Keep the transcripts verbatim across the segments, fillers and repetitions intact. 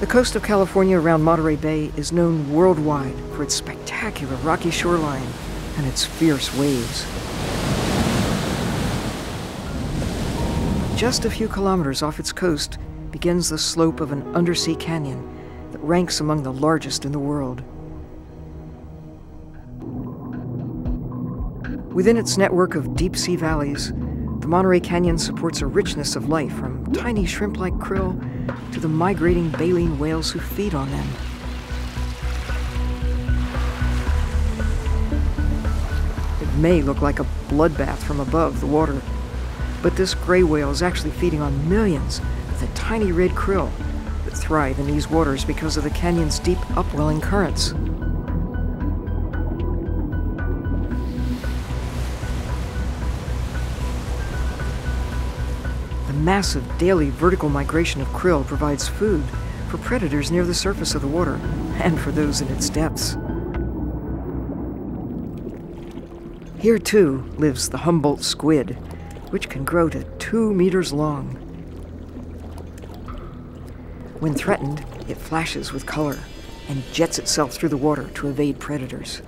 The coast of California around Monterey Bay is known worldwide for its spectacular rocky shoreline and its fierce waves. Just a few kilometers off its coast begins the slope of an undersea canyon that ranks among the largest in the world. Within its network of deep-sea valleys, the Monterey Canyon supports a richness of life from tiny shrimp-like krill to the migrating baleen whales who feed on them. It may look like a bloodbath from above the water, but this gray whale is actually feeding on millions of the tiny red krill that thrive in these waters because of the canyon's deep upwelling currents. Massive daily vertical migration of krill provides food for predators near the surface of the water and for those in its depths. Here too lives the Humboldt squid, which can grow to two meters long. When threatened, it flashes with color and jets itself through the water to evade predators.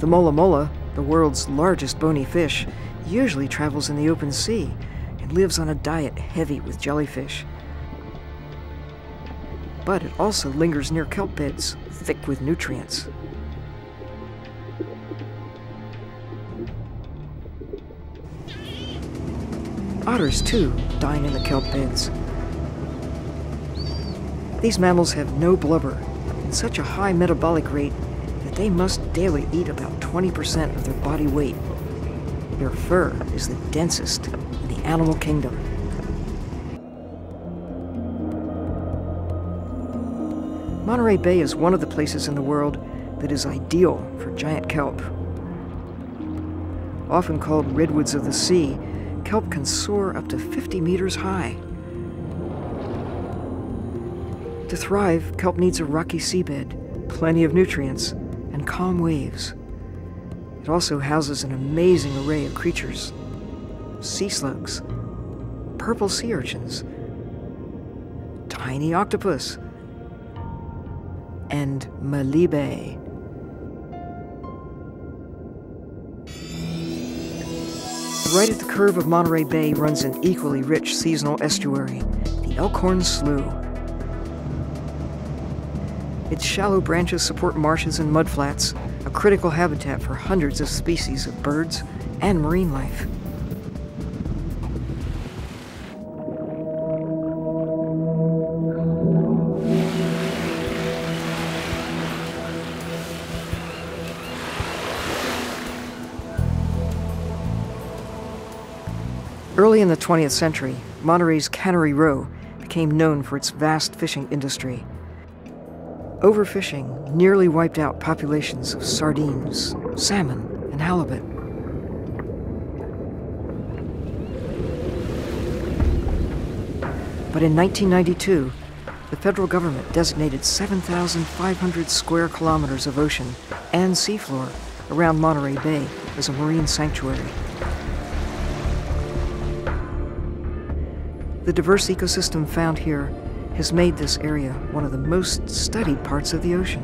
The mola mola, the world's largest bony fish, usually travels in the open sea and lives on a diet heavy with jellyfish. But it also lingers near kelp beds, thick with nutrients. Otters, too, dine in the kelp beds. These mammals have no blubber and such a high metabolic rate they must daily eat about twenty percent of their body weight. Their fur is the densest in the animal kingdom. Monterey Bay is one of the places in the world that is ideal for giant kelp. Often called redwoods of the sea, kelp can soar up to fifty meters high. To thrive, kelp needs a rocky seabed, plenty of nutrients, and calm waves. It also houses an amazing array of creatures: sea slugs, purple sea urchins, tiny octopus, and melibe. Right at the curve of Monterey Bay runs an equally rich seasonal estuary, the Elkhorn Slough. Its shallow branches support marshes and mudflats, a critical habitat for hundreds of species of birds and marine life. Early in the twentieth century, Monterey's Cannery Row became known for its vast fishing industry. Overfishing nearly wiped out populations of sardines, salmon, and halibut. But in nineteen ninety-two, the federal government designated seven thousand five hundred square kilometers of ocean and seafloor around Monterey Bay as a marine sanctuary. The diverse ecosystem found here has made this area one of the most studied parts of the ocean.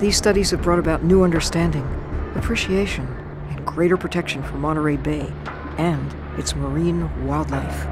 These studies have brought about new understanding, appreciation, and greater protection for Monterey Bay and its marine wildlife.